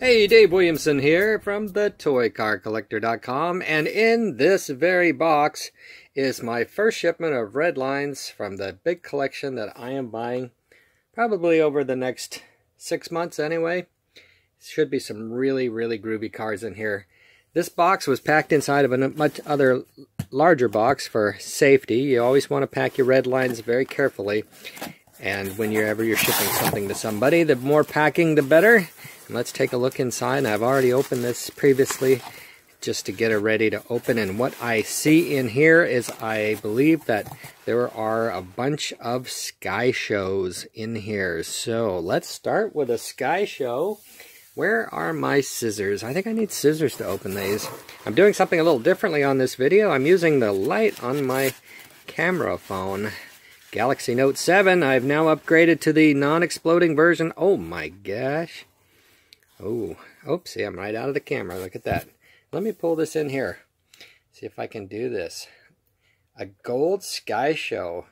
Hey, Dave Williamson here from theToyCarCollector.com, and in this very box is my first shipment of red lines from the big collection that I am buying probably over the next 6 months anyway. Should be some really, really groovy cars in here. This box was packed inside of a much other larger box for safety. You always want to pack your red lines very carefully, and whenever you're shipping something to somebody, the more packing the better. And let's take a look inside. I've already opened this previously just to get it ready to open, and what I see in here is I believe that there are a bunch of Sky Shows in here. So let's start with a Sky Show. Where are my scissors? I think I need scissors to open these. I'm doing something a little differently on this video. I'm using the light on my camera phone. Galaxy Note 7, I've now upgraded to the non-exploding version. Oh my gosh. Oh, oopsie, I'm right out of the camera. Look at that. Let me pull this in here. See if I can do this. A gold Sky Show.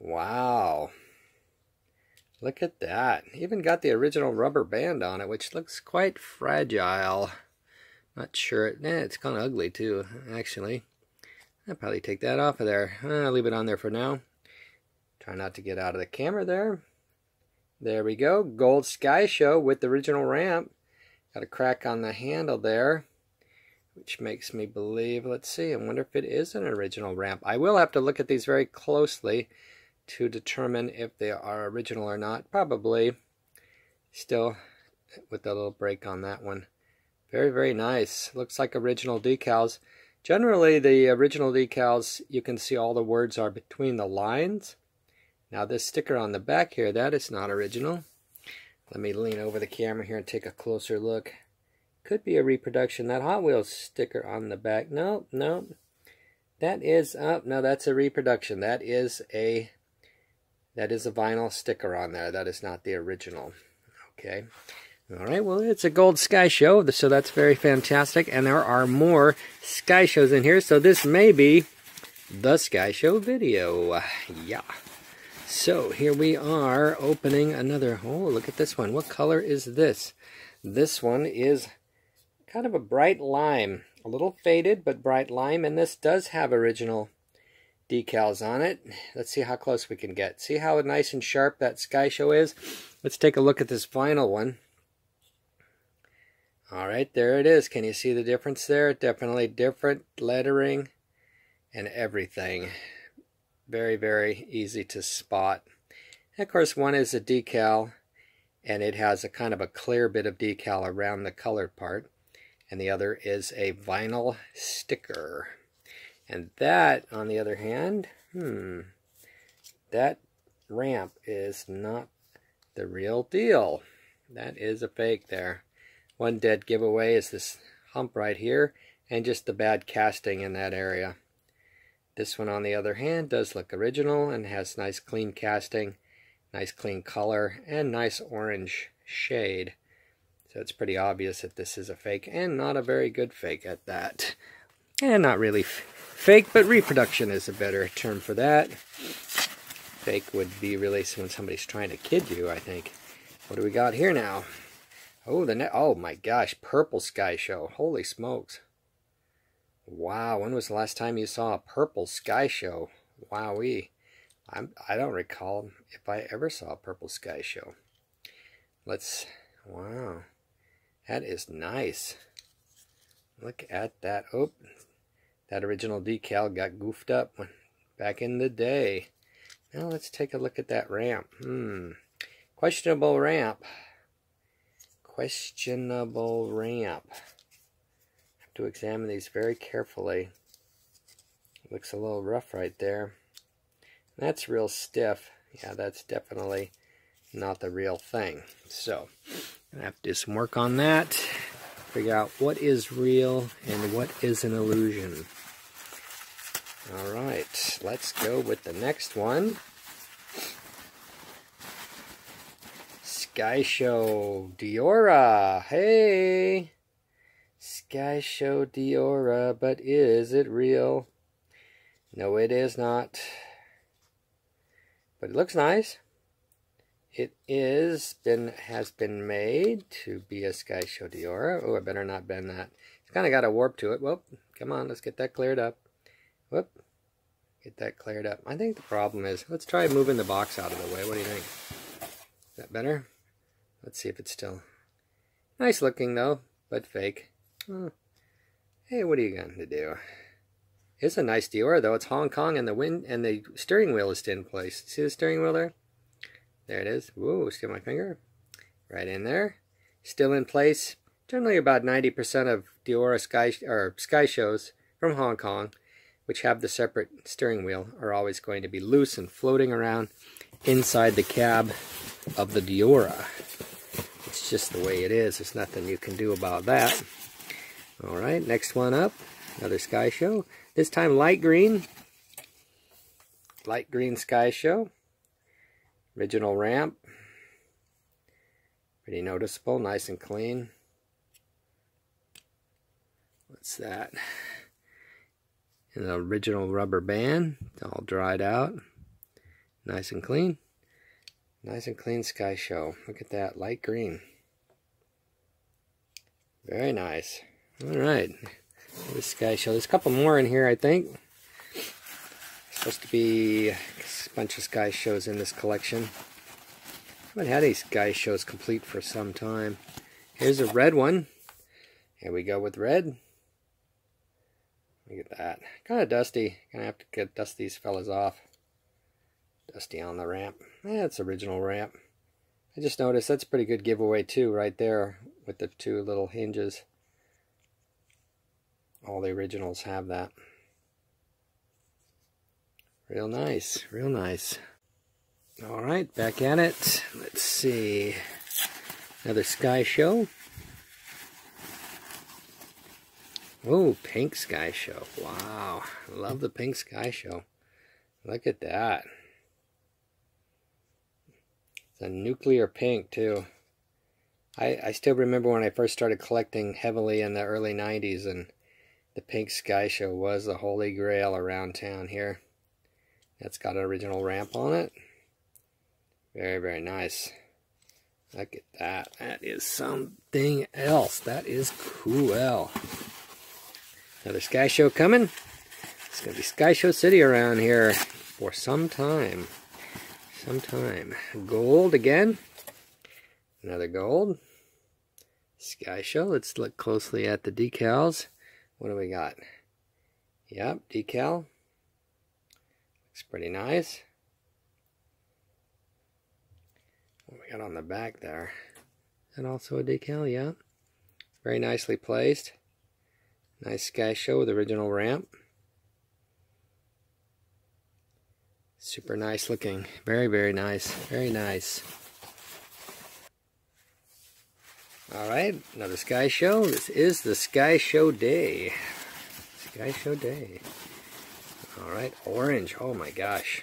Wow. Look at that. Even got the original rubber band on it, which looks quite fragile. Not sure. It's kind of ugly too, actually. I'll probably take that off of there. I'll leave it on there for now. Try not to get out of the camera there. There we go. Gold Sky Show with the original ramp. Got a crack on the handle there, which makes me believe. Let's see. I wonder if it is an original ramp. I will have to look at these very closely to determine if they are original or not. Probably. Still with a little break on that one. Very, very nice. Looks like original decals. Generally, the original decals, you can see all the words are between the lines. Now this sticker on the back here, that is not original. Let me lean over the camera here and take a closer look. Could be a reproduction. That Hot Wheels sticker on the back. No, no. That is, oh, no, that's a reproduction. That is a vinyl sticker on there. That is not the original. Okay. All right, well, it's a gold Sky Show, so that's very fantastic. And there are more Sky Shows in here, so this may be the Sky Show video. Yeah. So here we are opening another. Oh, look at this one. What color is this? This one is kind of a bright lime. A little faded, but bright lime. And this does have original decals on it. Let's see how close we can get. See how nice and sharp that Sky Show is? Let's take a look at this final one. All right, there it is. Can you see the difference there? Definitely different lettering and everything. Very, very easy to spot. And of course, one is a decal, and it has a kind of a clear bit of decal around the colored part. And the other is a vinyl sticker. And that, on the other hand, that ramp is not the real deal. That is a fake there. One dead giveaway is this hump right here, and just the bad casting in that area. This one, on the other hand, does look original and has nice clean casting, nice clean color, and nice orange shade. So it's pretty obvious that this is a fake, and not a very good fake at that. And not really fake, but reproduction is a better term for that. Fake would be really when somebody's trying to kid you, I think. What do we got here now? Oh, oh my gosh, purple Sky Show. Holy smokes. Wow, when was the last time you saw a purple Sky Show? Wowee. I don't recall if I ever saw a purple Sky Show. Wow. That is nice. Look at that. Oh, that original decal got goofed up back in the day. Now let's take a look at that ramp. Questionable ramp. Questionable ramp. Have to examine these very carefully. Looks a little rough right there. That's real stiff. Yeah, that's definitely not the real thing. So, I have to do some work on that. Figure out what is real and what is an illusion. All right, let's go with the next one. Sky Show Deora. Hey! Sky Show Deora, but is it real? No, it is not. But it looks nice. It is has been made to be a Sky Show Deora. Oh, I better not bend that. It's kind of got a warp to it. Well, come on, let's get that cleared up. Whoop. Get that cleared up. I think the problem is, let's try moving the box out of the way. What do you think? Is that better? Let's see if it's still nice looking though, but fake. Oh. Hey, what are you going to do? It's a nice Deora though. It's Hong Kong, and the wind and the steering wheel is still in place. See the steering wheel there? There it is. Whoa, still my finger. Right in there. Still in place. Generally about 90% of Deora Sky Shows from Hong Kong, which have the separate steering wheel, are always going to be loose and floating around inside the cab of the Deora. It's just the way it is. There's nothing you can do about that. All right, next one up. Another Sky Show. This time light green. Light green Sky Show. Original ramp. Pretty noticeable, nice and clean. What's that? And the original rubber band, all dried out. Nice and clean. Nice and clean Sky Show. Look at that, light green. Very nice. All right. This Sky Show. There's a couple more in here, I think. Supposed to be a bunch of Sky Shows in this collection. I haven't had any Sky Shows complete for some time. Here's a red one. Here we go with red. Look at that. Kind of dusty. Gonna have to dust these fellas off. Dusty on the ramp. That's original ramp. I just noticed that's a pretty good giveaway too, right there with the two little hinges. All the originals have that. Real nice. Real nice. All right, back at it. Let's see. Another Sky Show. Oh, pink Sky Show. Wow. I love the pink Sky Show. Look at that. It's a nuclear pink, too. I still remember when I first started collecting heavily in the early 90s, and the pink Sky Show was the holy grail around town here. That's got an original ramp on it. Very, very nice. Look at that. That is something else. That is cool. Another Sky Show coming. It's going to be Sky Show City around here for some time. Some time. Gold again. Another gold. Sky Show. Let's look closely at the decals. What do we got? Yep, decal. Looks pretty nice. What we got on the back there? Is that also a decal? Yeah. Very nicely placed. Nice Sky Show with original ramp. Super nice looking. Very, very nice. Very nice. Alright, another Sky Show. This is the Sky Show Day. Sky Show Day. Alright, orange. Oh my gosh.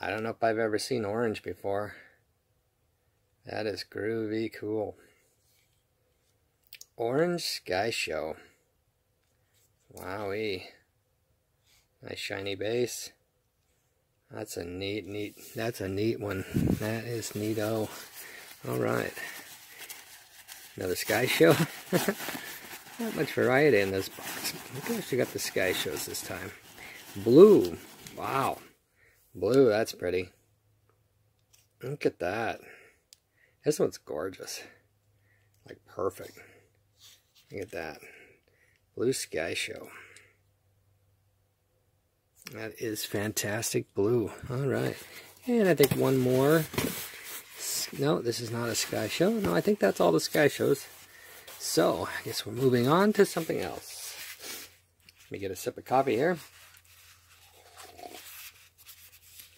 I don't know if I've ever seen orange before. That is groovy cool. Orange Sky Show. Wowie. Nice shiny base. That's a neat one. That is neato. Alright. Another Sky Show. Not much variety in this box. I actually got the Sky Shows this time. Blue. Wow. Blue, that's pretty. Look at that. This one's gorgeous. Like perfect. Look at that. Blue Sky Show. That is fantastic blue. All right. And I think one more. No, this is not a Sky Show. No, I think that's all the Sky Shows. So, I guess we're moving on to something else. Let me get a sip of coffee here.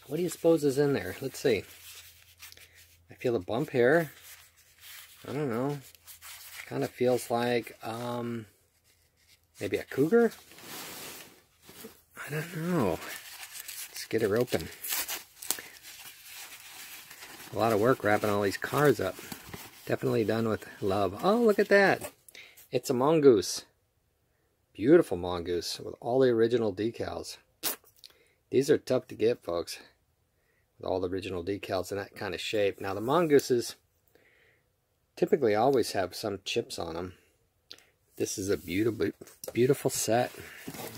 What do you suppose is in there? Let's see. I feel a bump here. I don't know. Kind of feels like, maybe a cougar? I don't know. Let's get her open. A lot of work wrapping all these cars up. Definitely done with love. Oh, look at that. It's a mongoose. Beautiful mongoose with all the original decals. These are tough to get, folks, with all the original decals in that kind of shape. Now the mongooses typically always have some chips on them. This is a beautiful, beautiful set.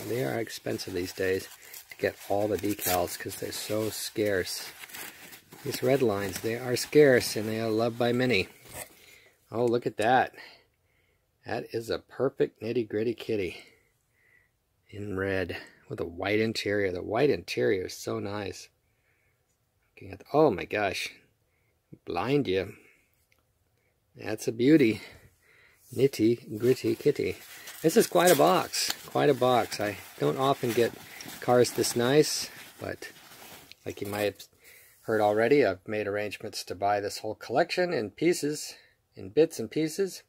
They are expensive these days to get all the decals because they're so scarce. These red lines, they are scarce and they are loved by many. Oh, look at that. That is a perfect Nitty Gritty Kitty in red with a white interior. The white interior is so nice. Looking at the, oh my gosh, blind you. That's a beauty. Nitty Gritty Kitty. This is quite a box, quite a box. I don't often get cars this nice, but like you might have heard already, I've made arrangements to buy this whole collection in pieces, in bits and pieces,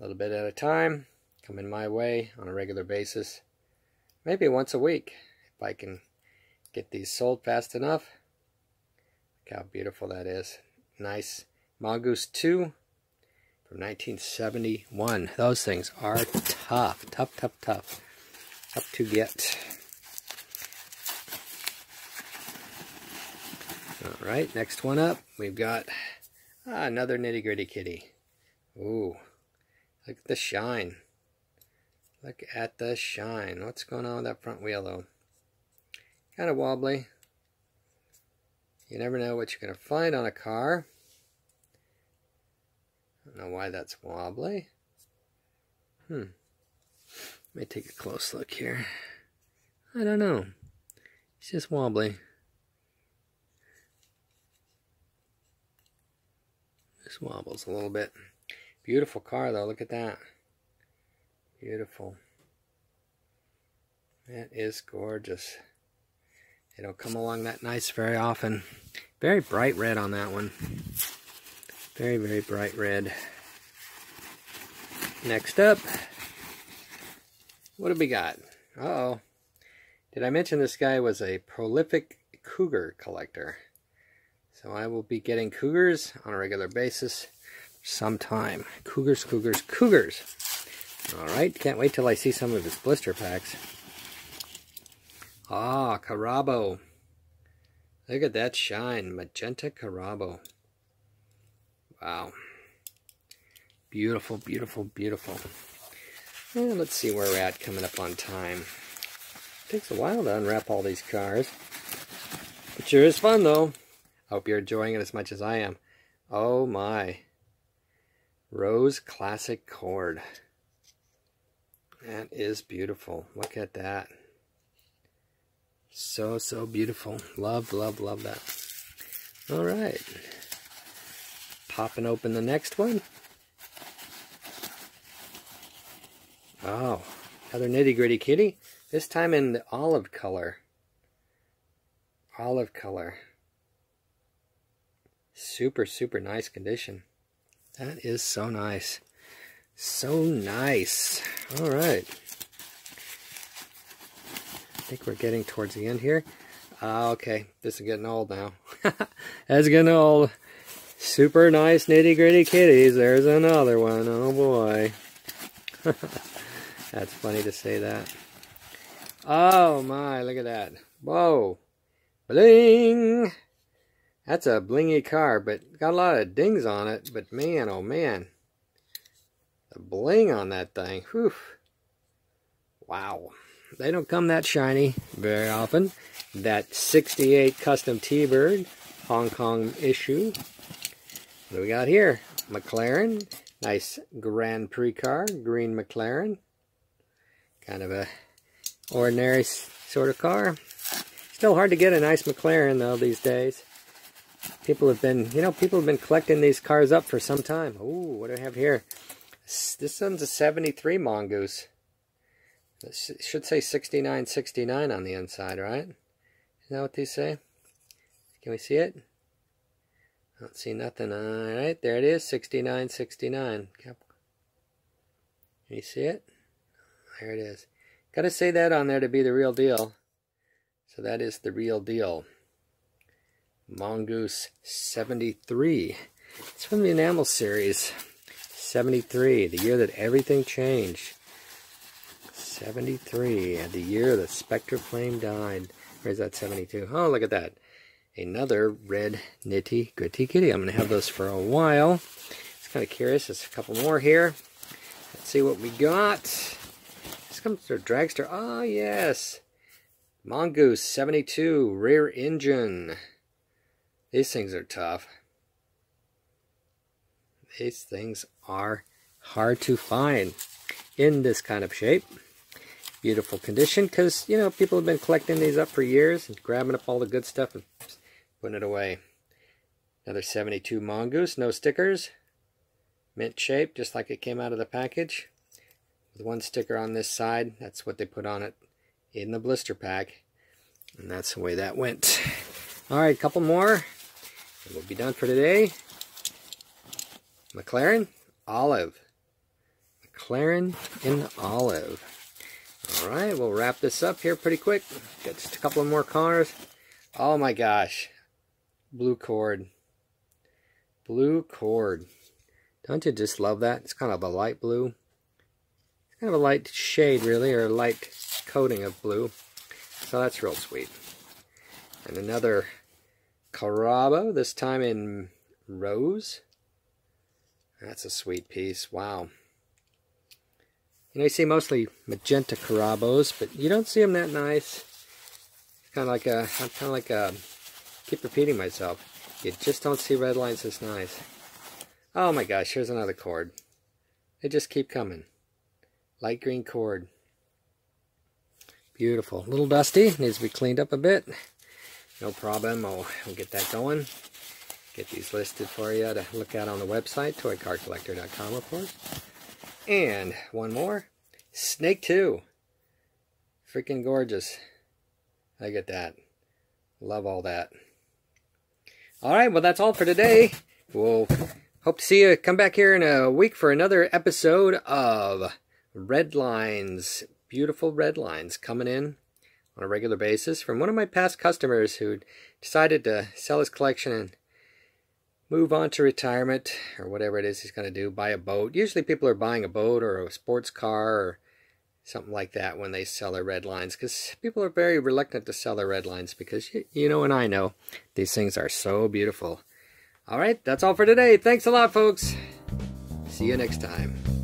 a little bit at a time, coming my way on a regular basis, maybe once a week if I can get these sold fast enough. Look how beautiful that is. Nice mongoose 2. From 1971. Those things are tough, tough, tough, tough, tough to get. All right, next one up, we've got another Nitty Gritty Kitty. Ooh, look at the shine. Look at the shine. What's going on with that front wheel though? Kind of wobbly. You never know what you're going to find on a car. I don't know why that's wobbly. Let me take a close look here. I don't know. It's just wobbly. Just wobbles a little bit. Beautiful car though. Look at that. Beautiful. That is gorgeous. They don't come along that nice very often. Very bright red on that one. Very, very bright red. Next up, what have we got? Uh-oh. Did I mention this guy was a prolific cougar collector? So I will be getting cougars on a regular basis sometime. Cougars, cougars, cougars. All right, can't wait till I see some of his blister packs. Ah, Carabo. Look at that shine. Magenta Carabo. Wow. Beautiful, beautiful, beautiful. Well, let's see where we're at coming up on time. It takes a while to unwrap all these cars. It sure is fun, though. I hope you're enjoying it as much as I am. Oh, my. Rose Classic Cord. That is beautiful. Look at that. So, so beautiful. Love, love, love that. All right. Popping open the next one. Oh, another Nitty Gritty Kitty. This time in the olive color. Olive color. Super, super nice condition. That is so nice. So nice. All right. I think we're getting towards the end here. Okay, this is getting old now. That's getting old. Super nice Nitty Gritty Kitties. There's another one. Oh boy. That's funny to say that. Oh my, look at that. Whoa. Bling. That's a blingy car, but got a lot of dings on it. But man, oh man. The bling on that thing. Whew. Wow. They don't come that shiny very often. That 68 custom T-Bird, Hong Kong issue. What do we got here? McLaren. Nice Grand Prix car. Green McLaren. Kind of a ordinary sort of car. Still hard to get a nice McLaren though these days. People have been, you know, people have been collecting these cars up for some time. Ooh, what do we have here? This one's a 73 mongoose. It should say 6969 on the inside, right? Isn't that what these say? Can we see it? Don't see nothing. All right, there it is, 6969. Can you see it? There it is. Gotta say that on there to be the real deal. So that is the real deal. Mongoose 73. It's from the enamel series. 73, the year that everything changed. 73, and the year the Spectre Flame died. Where's that 72? Oh, look at that. Another red nitty gritty kitty. I'm going to have those for a while. It's kind of curious. There's a couple more here. Let's see what we got. This comes to Dragster. Oh, yes. Mongoose 72, rear engine. These things are tough. These things are hard to find in this kind of shape. Beautiful condition, because, you know, people have been collecting these up for years and grabbing up all the good stuff and putting it away. Another 72 mongoose, no stickers. Mint shape, just like it came out of the package. With one sticker on this side, that's what they put on it in the blister pack. And that's the way that went. All right, a couple more, and we'll be done for today. McLaren, olive. McLaren in olive. All right, we'll wrap this up here pretty quick. Got just a couple of more cars. Oh my gosh. Blue cord. Blue cord. Don't you just love that? It's kind of a light blue. It's kind of a light shade, really, or a light coating of blue. So that's real sweet. And another Carabo, this time in Rose. That's a sweet piece. Wow. You know, you see mostly magenta Carabos, but you don't see them that nice. It's kind of like a, I'm kind of like a, keep repeating myself. You just don't see red lines this nice. Oh my gosh, here's another cord. They just keep coming. Light green cord. Beautiful. A little dusty, needs to be cleaned up a bit. No problem, we'll get that going. Get these listed for you to look at on the website, ToyCarCollector.com, of course. And one more, Snake 2. Freaking gorgeous. Look at that. Love all that. All right, well, that's all for today. We'll hope to see you come back here in a week for another episode of Red Lines. Beautiful red lines coming in on a regular basis from one of my past customers who decided to sell his collection and move on to retirement, or whatever it is he's going to do, buy a boat. Usually people are buying a boat or a sports car or something like that when they sell their red lines, because people are very reluctant to sell their red lines because, you know, and I know, these things are so beautiful. All right, that's all for today. Thanks a lot, folks. See you next time.